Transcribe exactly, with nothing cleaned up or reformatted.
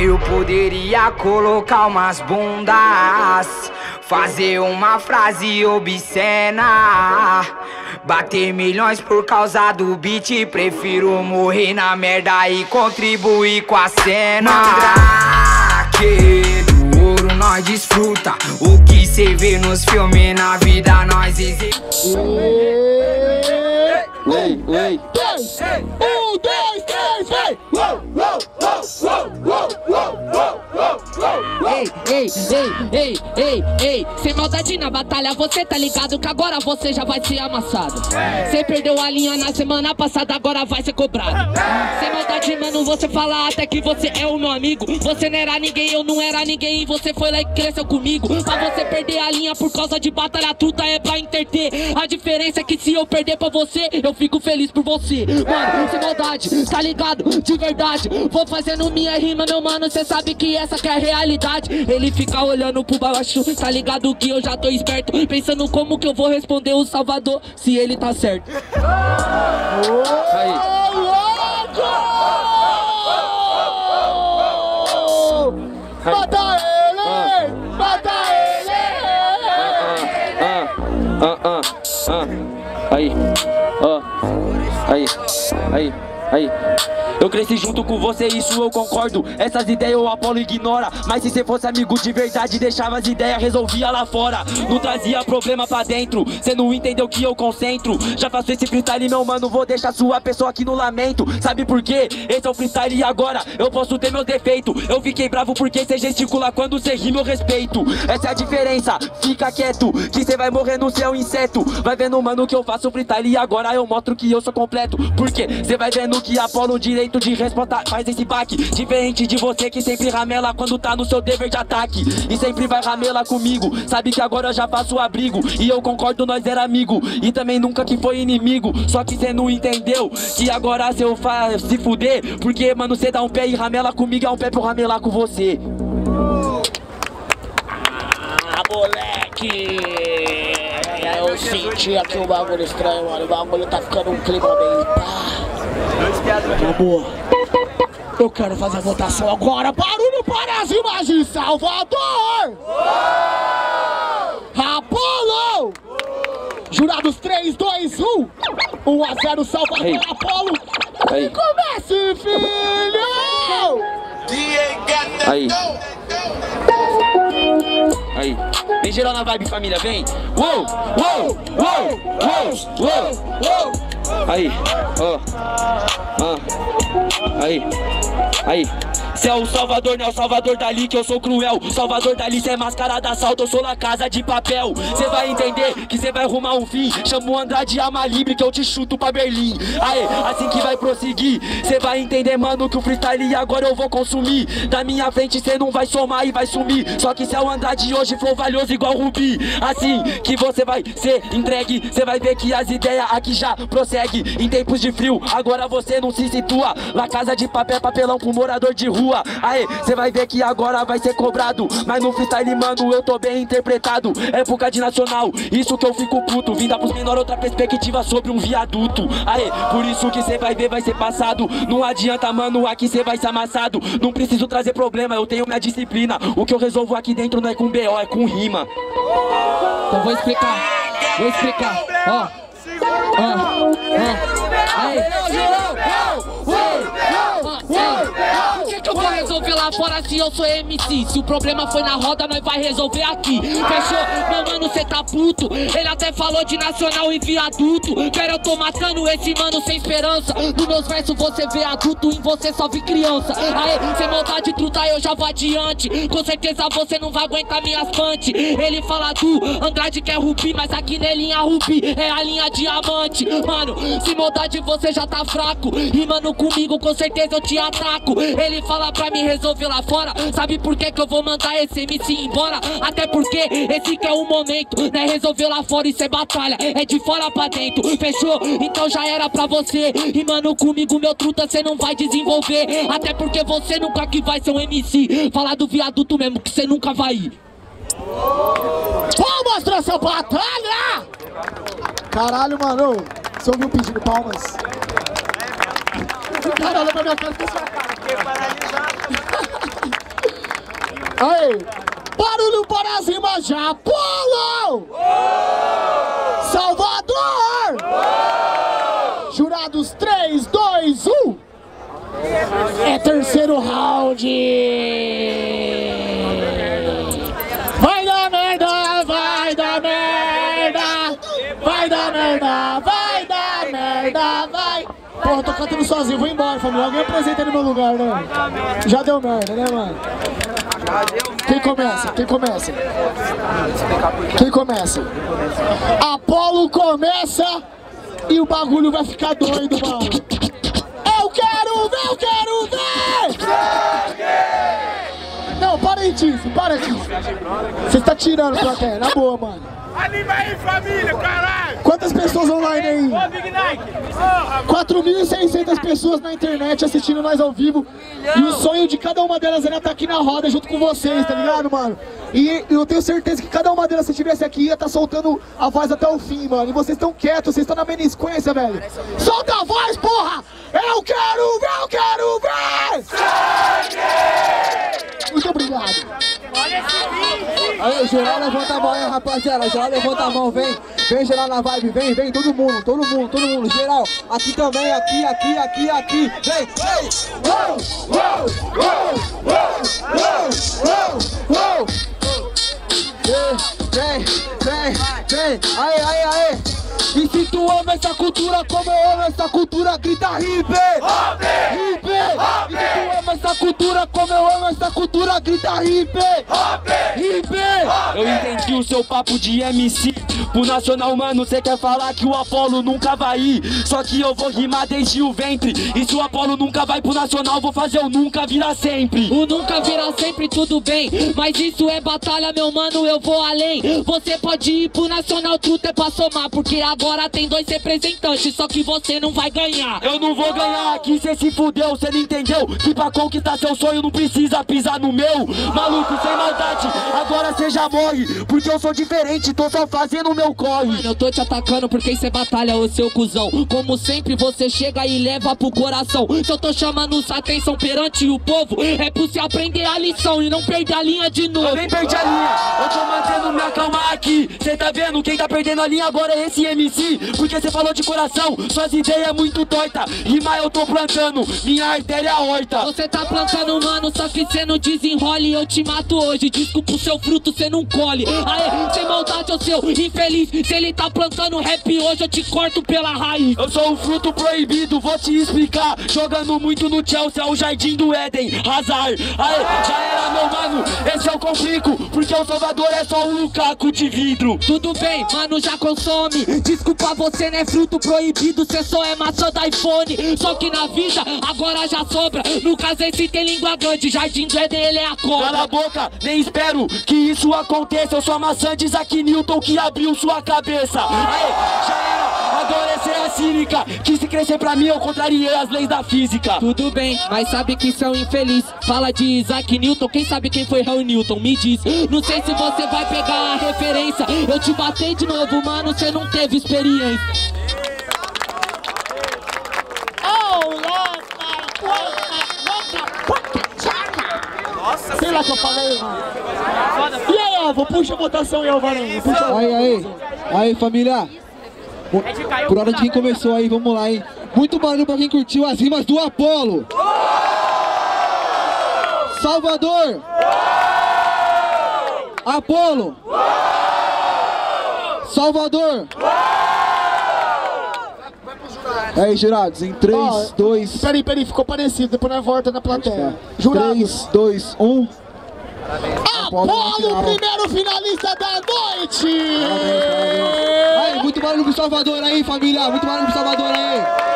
Eu poderia colocar umas bundas, fazer uma frase obscena, bater milhões por causa do beat. Prefiro morrer na merda e contribuir com a cena. Mandrake do ouro nós desfruta, o que cê vê nos filmes na vida nós executa. Ei, ei, um, dois, três, vai! Uou, uou, uou, uou, uou, uou, uou, uou. Ei, ei, ei, ei, ei, ei. Sem maldade na batalha, você tá ligado que agora você já vai ser amassado. Você perdeu a linha na semana passada, agora vai ser cobrado. Sem maldade, mano, você fala até que você é o meu amigo. Você não era ninguém, eu não era ninguém, e você foi lá e cresceu comigo. Pra você perder a linha por causa de batalha truta é pra entreter. A diferença é que se eu perder pra você, eu fico feliz por você. Mano, sem maldade, tá ligado? De verdade, vou fazendo minha rima, meu mano, cê sabe que essa que é a realidade. Ele fica olhando pro baixo, tá ligado que eu já tô esperto, pensando como que eu vou responder o Salvador se ele tá certo. Ô, louco! Mata ele! Mata ele! Ah, ah, ah, ah. Aí, ó, oh. Aí, aí. Aí. Eu cresci junto com você, isso eu concordo. Essas ideias o Apollo ignora. Mas se você fosse amigo de verdade, deixava as ideias, resolvia lá fora. Não trazia problema pra dentro, cê não entendeu que eu concentro. Já faço esse freestyle, meu mano, vou deixar sua pessoa aqui no lamento. Sabe por quê? Esse é o freestyle e agora eu posso ter meus defeitos. Eu fiquei bravo porque cê gesticula quando cê ri, meu respeito. Essa é a diferença, fica quieto, que cê vai morrer no seu inseto. Vai vendo, mano, que eu faço freestyle e agora eu mostro que eu sou completo. Porque cê vai vendo que Apollo direito de resposta faz esse baque. Diferente de você que sempre ramela quando tá no seu dever de ataque, e sempre vai ramela comigo. Sabe que agora eu já faço abrigo, e eu concordo, nós era amigo, e também nunca que foi inimigo. Só que cê não entendeu que agora cê faz se fuder, porque mano cê dá um pé e ramela comigo, é um pé pra eu ramelar com você. Ah, moleque, eu senti aqui um bagulho estranho, mano. O bagulho tá ficando um clima meio pá. Amor, eu quero fazer a votação agora. Barulho para as imagens, Salvador! Apollo! Jurados três, dois, um! um a zero, Salvador, hey. Apollo! Hey. E comece, filho! Aí! Aí! Vem geral na vibe, família, vem! Uou! Uou! Uou! Uou! Uou! Aí, ó, ó, aí, aí. Cê é o Salvador, não é o Salvador Dali que eu sou cruel. Salvador Dali, cê é máscara de assalto, eu sou na casa de papel. Cê vai entender que cê vai arrumar um fim. Chama o Andrade Amalibre que eu te chuto pra Berlim. Aê, assim que vai prosseguir. Cê vai entender, mano, que o freestyle agora eu vou consumir. Da minha frente cê não vai somar e vai sumir. Só que cê é o Andrade hoje, flow valioso igual Rubi. Assim que você vai ser entregue, cê vai ver que as ideias aqui já prossegue. Em tempos de frio, agora você não se situa. Na casa de papel, papelão pro morador de rua. Aê, cê vai ver que agora vai ser cobrado. Mas no freestyle, mano, eu tô bem interpretado. Época de nacional, isso que eu fico puto. Vinda pros menor, outra perspectiva sobre um viaduto. Aê, por isso que cê vai ver, vai ser passado. Não adianta, mano, aqui cê vai ser amassado. Não preciso trazer problema, eu tenho minha disciplina. O que eu resolvo aqui dentro não é com B O, é com rima. Então vou explicar, vou explicar, ó. Ó, ó, aê. Fora se eu sou M C, se o problema foi na roda, nós vai resolver aqui. Fechou? Meu mano, cê tá puto. Ele até falou de nacional e viaduto. Pera, eu tô matando esse mano sem esperança. Nos meus versos você vê adulto, em você só vi criança. Aê, sem maldade truta, eu já vou adiante. Com certeza você não vai aguentar minhas pantes. Ele fala do Andrade que é rubi, mas aqui não é linha rubi, é a linha diamante. Mano, sem maldade você já tá fraco. E mano, comigo com certeza eu te ataco. Ele fala pra me resolver lá fora, sabe por que que eu vou mandar esse M C embora? Até porque esse que é o momento, né? Resolveu lá fora, isso é batalha, é de fora pra dentro. Fechou? Então já era pra você. E mano, comigo meu truta cê não vai desenvolver. Até porque você nunca que vai ser um M C. Falar do viaduto mesmo, que cê nunca vai ir. Vamos mostrar essa batalha! Caralho, mano, você ouviu pedindo palmas? Caralho, pra minha cara, que sua cara. Fiquei paralisado. Aí, barulho para as imagens. Apollo! Oh! Salvador! Oh! Jurados, três, dois, um. É terceiro round! Vai dar merda! Vai dar merda! Vai dar merda! Vai dar merda! Vai! Porra, tô cantando sozinho, vou embora, família. Alguém apresenta no meu lugar, né? Já deu merda, né, mano? Quem começa? Quem começa? Quem começa? Apollo começa e o bagulho vai ficar doido, mano. Eu quero ver, eu quero ver! Não, para aí, Tiso, para aí, Tiso. Você está tirando a plateia, na boa, mano. Anima aí, família, caralho! Quantas pessoas online aí? quatro mil e seiscentas pessoas na internet assistindo nós ao vivo. E o sonho de cada uma delas era estar aqui na roda junto com vocês, tá ligado, mano? E eu tenho certeza que cada uma delas, se estivesse aqui, ia estar soltando a voz até o fim, mano. E vocês estão quietos, vocês estão na menisquência, velho. Solta a voz, porra! Eu quero ver, eu quero ver! Sangue! Muito obrigado. Olha esse vídeo! Aí, geral, levanta a mão aí, rapaziada. Geral, levanta a mão, vem. Vem, geral, na vibe. Vem, vem, todo mundo, todo mundo, todo mundo. Geral, aqui também, aqui, aqui, aqui, aqui. Vem, vem! Uou, uou, uou, uou, uou, uou, uou. Vem, vem, vem, vem. Aê, aê, aê. E se tu ama essa cultura como eu amo essa cultura, grita hip, hip. E se tu ama essa cultura como eu amo essa cultura, grita hip, hip. Eu entendi o seu papo de M C. Pro nacional, mano, cê quer falar que o Apollo nunca vai ir. Só que eu vou rimar desde o ventre. E se o Apollo nunca vai pro nacional, vou fazer o nunca virar sempre. O nunca virar sempre, tudo bem. Mas isso é batalha, meu mano, eu vou além. Você pode ir pro nacional, truta é pra somar. Porque agora tem dois representantes, só que você não vai ganhar. Eu não vou ganhar aqui, cê se fudeu, cê não entendeu? Que pra conquistar seu sonho não precisa pisar no meu. Maluco, sem maldade, agora cê já morre. Porque eu sou diferente, tô só fazendo no meu corre. Mano, eu tô te atacando porque isso é batalha, ô seu cuzão. Como sempre você chega e leva pro coração. Se eu tô chamando sua atenção perante o povo, é por se aprender a lição e não perder a linha de novo. Eu nem perdi a linha, eu tô mantendo minha calma aqui. Cê tá vendo? Quem tá perdendo a linha agora é esse M C. Porque cê falou de coração, suas ideias é muito doida. Rima eu tô plantando, minha artéria horta. Você tá plantando, mano, só que cê não desenrole. Eu te mato hoje, desculpa o seu fruto, cê não colhe. Aê, sem maldade, ô seu feliz. Se ele tá plantando rap hoje, eu te corto pela raiz. Eu sou um fruto proibido, vou te explicar. Jogando muito no Chelsea, é o jardim do Éden. Azar, aê, já era, meu mano. Esse é o complico, porque o Salvador é só um Lukaku de vidro. Tudo bem, mano, já consome. Desculpa, você não é fruto proibido, cê só é maçã do iPhone. Só que na vida, agora já sobra. No caso, esse tem língua grande. Jardim do Éden, ele é a cobra. Cala a boca, nem espero que isso aconteça. Eu sou a maçã de Isaac Newton que abriu sua cabeça. Aê, já era, agora é ser a cínica. Que se crescer pra mim eu contrariei as leis da física. Tudo bem, mas sabe que são infeliz. Fala de Isaac Newton, quem sabe quem foi Harry Newton, me diz. Não sei se você vai pegar a referência. Eu te batei de novo, mano, você não teve experiência. Sei lá o que eu falei, mano. E aí, ó, puxa a votação e eu, Varinho. Aí, aí. Aí, família. Por hora de quem começou aí, vamos lá, hein. Muito barulho pra quem curtiu as rimas do Apollo. Salvador. Apollo. Salvador. Aí, jurados, em três, dois... Peraí, peraí, ficou parecido, depois nós volta na plateia. Jurados. três, dois, um... Apollo, primeiro finalista da noite! Aí, muito barulho pro Salvador aí, família! Muito barulho pro Salvador aí!